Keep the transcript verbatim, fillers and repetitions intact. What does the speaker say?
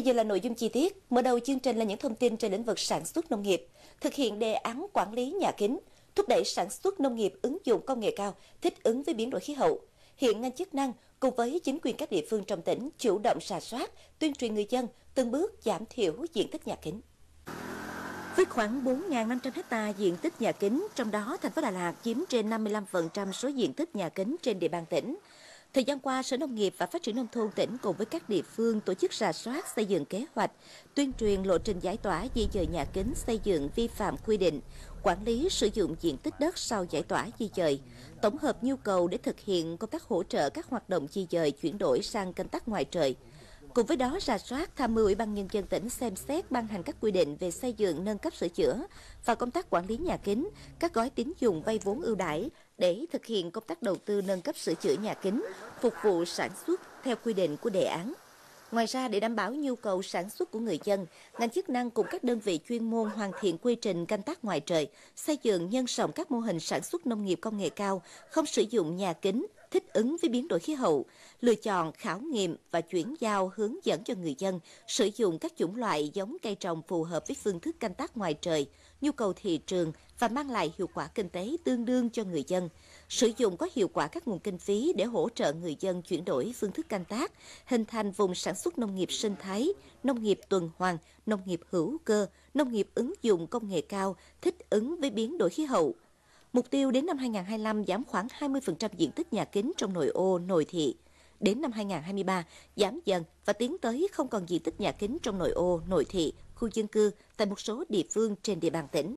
Bây giờ là nội dung chi tiết. Mở đầu chương trình là những thông tin trên lĩnh vực sản xuất nông nghiệp, thực hiện đề án quản lý nhà kính, thúc đẩy sản xuất nông nghiệp ứng dụng công nghệ cao, thích ứng với biến đổi khí hậu. Hiện ngành chức năng cùng với chính quyền các địa phương trong tỉnh chủ động rà soát, tuyên truyền người dân từng bước giảm thiểu diện tích nhà kính. Với khoảng bốn nghìn năm trăm ha diện tích nhà kính, trong đó thành phố Đà Lạt chiếm trên năm mươi lăm phần trăm số diện tích nhà kính trên địa bàn tỉnh. Thời gian qua, Sở Nông nghiệp và Phát triển Nông thôn tỉnh cùng với các địa phương tổ chức rà soát, xây dựng kế hoạch, tuyên truyền lộ trình giải tỏa di dời nhà kính xây dựng vi phạm quy định, quản lý sử dụng diện tích đất sau giải tỏa di dời, tổng hợp nhu cầu để thực hiện công tác hỗ trợ các hoạt động di dời chuyển đổi sang canh tác ngoài trời. Cùng với đó, rà soát tham mưu Ủy ban Nhân dân tỉnh xem xét ban hành các quy định về xây dựng, nâng cấp, sửa chữa và công tác quản lý nhà kính, các gói tín dụng vay vốn ưu đãi để thực hiện công tác đầu tư nâng cấp sửa chữa nhà kính, phục vụ sản xuất theo quy định của đề án. Ngoài ra, để đảm bảo nhu cầu sản xuất của người dân, ngành chức năng cùng các đơn vị chuyên môn hoàn thiện quy trình canh tác ngoài trời, xây dựng nhân rộng các mô hình sản xuất nông nghiệp công nghệ cao, không sử dụng nhà kính, thích ứng với biến đổi khí hậu, lựa chọn, khảo nghiệm và chuyển giao hướng dẫn cho người dân sử dụng các chủng loại giống cây trồng phù hợp với phương thức canh tác ngoài trời, nhu cầu thị trường và mang lại hiệu quả kinh tế tương đương cho người dân, sử dụng có hiệu quả các nguồn kinh phí để hỗ trợ người dân chuyển đổi phương thức canh tác, hình thành vùng sản xuất nông nghiệp sinh thái, nông nghiệp tuần hoàn, nông nghiệp hữu cơ, nông nghiệp ứng dụng công nghệ cao, thích ứng với biến đổi khí hậu. Mục tiêu đến năm hai nghìn không trăm hai mươi lăm giảm khoảng hai mươi phần trăm diện tích nhà kính trong nội ô, nội thị. Đến năm hai nghìn không trăm hai mươi ba, giảm dần và tiến tới không còn diện tích nhà kính trong nội ô, nội thị, khu dân cư tại một số địa phương trên địa bàn tỉnh.